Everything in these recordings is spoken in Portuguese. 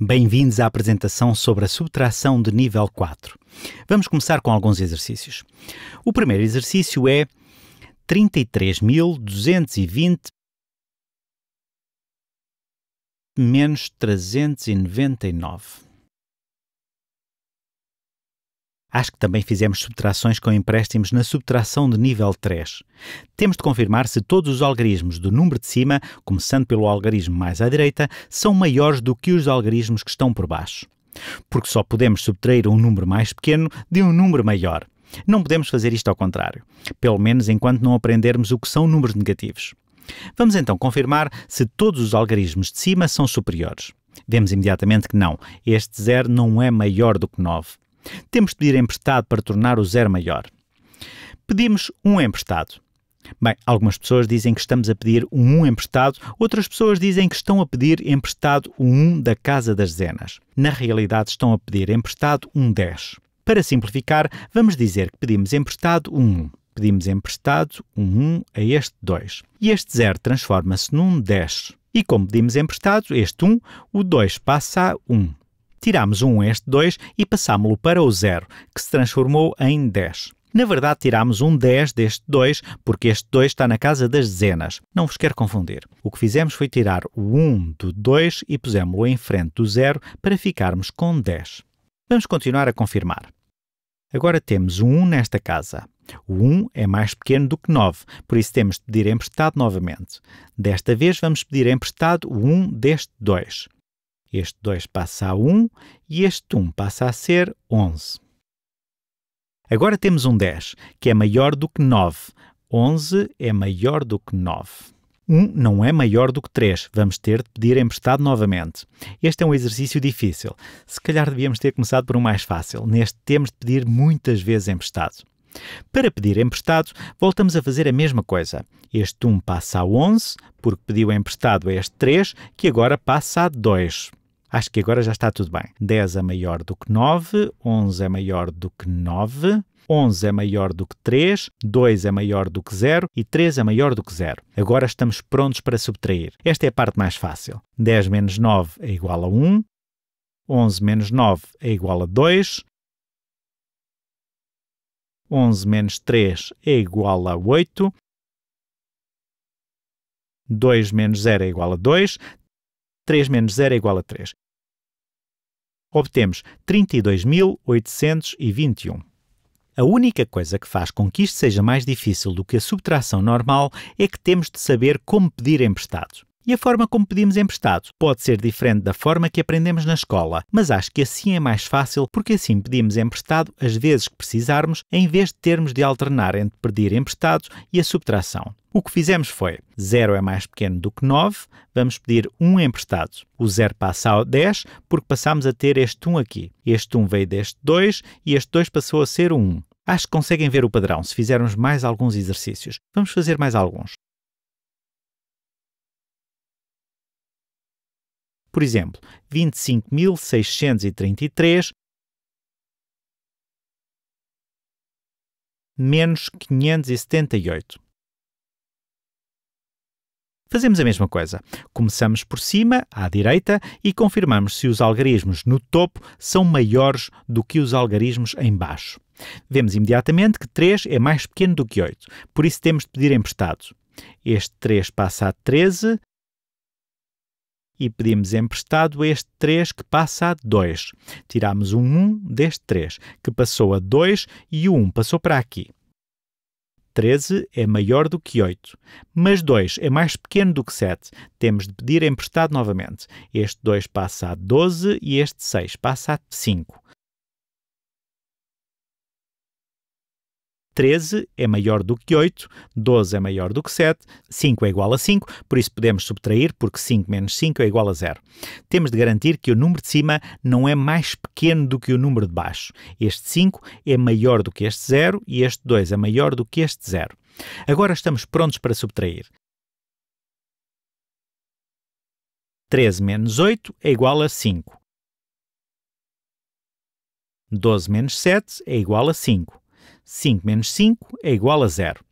Bem-vindos à apresentação sobre a subtração de nível 4. Vamos começar com alguns exercícios. O primeiro exercício é 33.220 menos 399. Acho que também fizemos subtrações com empréstimos na subtração de nível 3. Temos de confirmar se todos os algarismos do número de cima, começando pelo algarismo mais à direita, são maiores do que os algarismos que estão por baixo. Porque só podemos subtrair um número mais pequeno de um número maior. Não podemos fazer isto ao contrário, pelo menos enquanto não aprendermos o que são números negativos. Vamos então confirmar se todos os algarismos de cima são superiores. Vemos imediatamente que não, este 0 não é maior do que 9. Temos de pedir emprestado para tornar o 0 maior. Pedimos um emprestado. Bem, algumas pessoas dizem que estamos a pedir um 1 emprestado, outras pessoas dizem que estão a pedir emprestado o 1 da casa das dezenas. Na realidade, estão a pedir emprestado um 10. Para simplificar, vamos dizer que pedimos emprestado um 1. Pedimos emprestado um 1 a este 2. E este 0 transforma-se num 10. E como pedimos emprestado este 1, o 2 passa a 1. Tirámos um a este 2 e passámo-lo para o 0, que se transformou em 10. Na verdade, tirámos um 10 deste 2, porque este 2 está na casa das dezenas. Não vos quero confundir. O que fizemos foi tirar o 1 do 2 e pusemos-lo em frente do 0 para ficarmos com 10. Vamos continuar a confirmar. Agora temos um 1 nesta casa. O 1 é mais pequeno do que 9, por isso temos de pedir emprestado novamente. Desta vez vamos pedir emprestado o 1 deste 2. Este 2 passa a 1 e este 1 passa a ser 11. Agora temos um 10, que é maior do que 9. 11 é maior do que 9. 1 não é maior do que 3. Vamos ter de pedir emprestado novamente. Este é um exercício difícil. Se calhar devíamos ter começado por um mais fácil. Neste temos de pedir muitas vezes emprestado. Para pedir emprestado, voltamos a fazer a mesma coisa. Este 1 passa a 11, porque pediu emprestado a este 3, que agora passa a 2. Acho que agora já está tudo bem. 10 é maior do que 9, 11 é maior do que 9, 11 é maior do que 3, 2 é maior do que 0 e 3 é maior do que 0. Agora estamos prontos para subtrair. Esta é a parte mais fácil. 10 menos 9 é igual a 1, 11 menos 9 é igual a 2, 11 menos 3 é igual a 8, 2 menos 0 é igual a 2, 3 menos 0 é igual a 3. Obtemos 32.821. A única coisa que faz com que isto seja mais difícil do que a subtração normal é que temos de saber como pedir emprestado. E a forma como pedimos emprestado pode ser diferente da forma que aprendemos na escola, mas acho que assim é mais fácil porque assim pedimos emprestado as vezes que precisarmos, em vez de termos de alternar entre pedir emprestado e a subtração. O que fizemos foi, 0 é mais pequeno do que 9, vamos pedir 1 emprestado. O 0 passa a 10 porque passámos a ter este 1 aqui. Este 1 veio deste 2 e este 2 passou a ser 1. Acho que conseguem ver o padrão se fizermos mais alguns exercícios. Vamos fazer mais alguns. Por exemplo, 25.633 menos 578. Fazemos a mesma coisa. Começamos por cima, à direita, e confirmamos se os algarismos no topo são maiores do que os algarismos em baixo. Vemos imediatamente que 3 é mais pequeno do que 8, por isso temos de pedir emprestado. Este 3 passa a 13, e pedimos emprestado este 3 que passa a 2. Tirámos um 1 deste 3, que passou a 2 e o 1 passou para aqui. 13 é maior do que 8, mas 2 é mais pequeno do que 7. Temos de pedir emprestado novamente. Este 2 passa a 12 e este 6 passa a 5. 13 é maior do que 8, 12 é maior do que 7, 5 é igual a 5, por isso podemos subtrair, porque 5 menos 5 é igual a 0. Temos de garantir que o número de cima não é mais pequeno do que o número de baixo. Este 5 é maior do que este 0 e este 2 é maior do que este 0. Agora estamos prontos para subtrair. 13 menos 8 é igual a 5. 12 menos 7 é igual a 5. 5 menos 5 é igual a 0.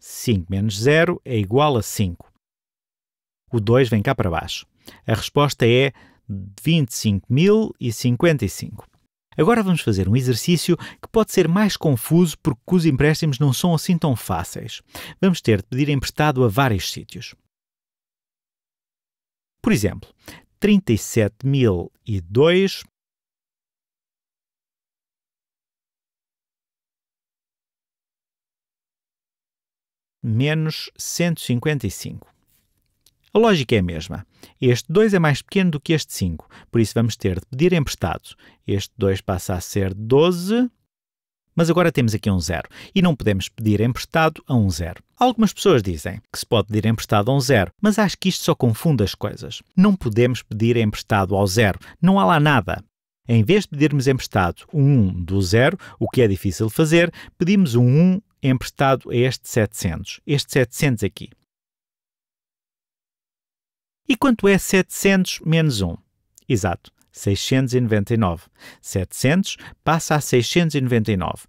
5 menos 0 é igual a 5. O 2 vem cá para baixo. A resposta é 25.055. Agora vamos fazer um exercício que pode ser mais confuso porque os empréstimos não são assim tão fáceis. Vamos ter de pedir emprestado a vários sítios. Por exemplo, 37.002 menos 155. A lógica é a mesma. Este 2 é mais pequeno do que este 5, por isso vamos ter de pedir emprestado. Este 2 passa a ser 12, mas agora temos aqui um 0 e não podemos pedir emprestado a um 0. Algumas pessoas dizem que se pode pedir emprestado a um 0, mas acho que isto só confunde as coisas. Não podemos pedir emprestado ao 0, não há lá nada. Em vez de pedirmos emprestado um 1 do 0, o que é difícil fazer, pedimos um 1 emprestado a este 700, este 700 aqui. E quanto é 700 menos 1? Exato, 699. 700 passa a 699.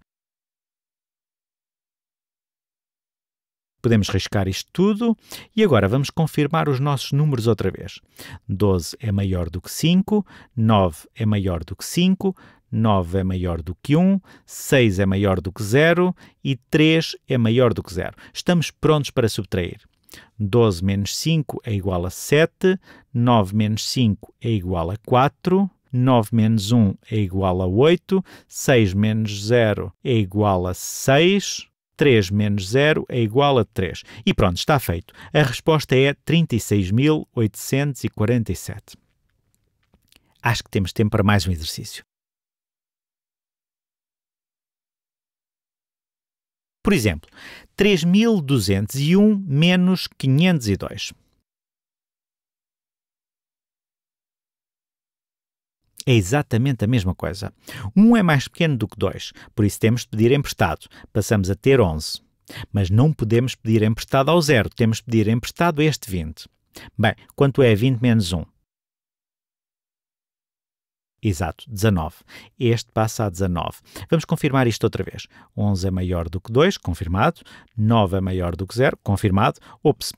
Podemos riscar isto tudo e agora vamos confirmar os nossos números outra vez. 12 é maior do que 5, 9 é maior do que 5, 9 é maior do que 1, 6 é maior do que 0 e 3 é maior do que 0. Estamos prontos para subtrair. 12 menos 5 é igual a 7, 9 menos 5 é igual a 4, 9 menos 1 é igual a 8, 6 menos 0 é igual a 6, 3 menos 0 é igual a 3. E pronto, está feito. A resposta é 36.847. Acho que temos tempo para mais um exercício. Por exemplo, 3.201 menos 502. É exatamente a mesma coisa. 1 é mais pequeno do que 2, por isso temos de pedir emprestado. Passamos a ter 11. Mas não podemos pedir emprestado ao 0, temos de pedir emprestado a este 20. Bem, quanto é 20 menos 1? Exato, 19. Este passa a 19. Vamos confirmar isto outra vez. 11 é maior do que 2, confirmado. 9 é maior do que 0, confirmado. Ops,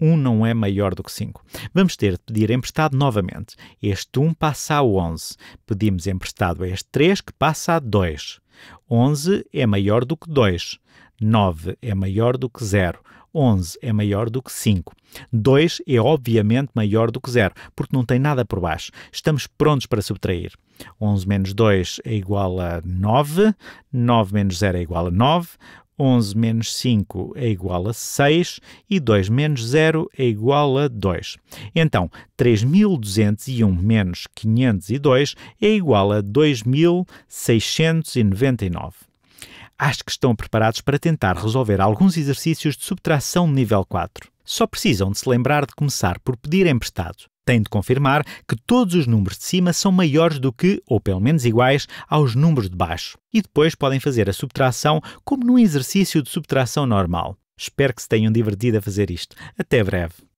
1 não é maior do que 5. Vamos ter de pedir emprestado novamente. Este 1 passa a 11. Pedimos emprestado a este 3, que passa a 2. 11 é maior do que 2. 9 é maior do que 0. 11 é maior do que 5. 2 é obviamente maior do que 0, porque não tem nada por baixo. Estamos prontos para subtrair. 11 menos 2 é igual a 9. 9 menos 0 é igual a 9. 11 menos 5 é igual a 6. E 2 menos 0 é igual a 2. Então, 3.201 menos 502 é igual a 2.699. Acho que estão preparados para tentar resolver alguns exercícios de subtração de nível 4. Só precisam de se lembrar de começar por pedir emprestado. Têm de confirmar que todos os números de cima são maiores do que, ou pelo menos iguais, aos números de baixo. E depois podem fazer a subtração como num exercício de subtração normal. Espero que se tenham divertido a fazer isto. Até breve!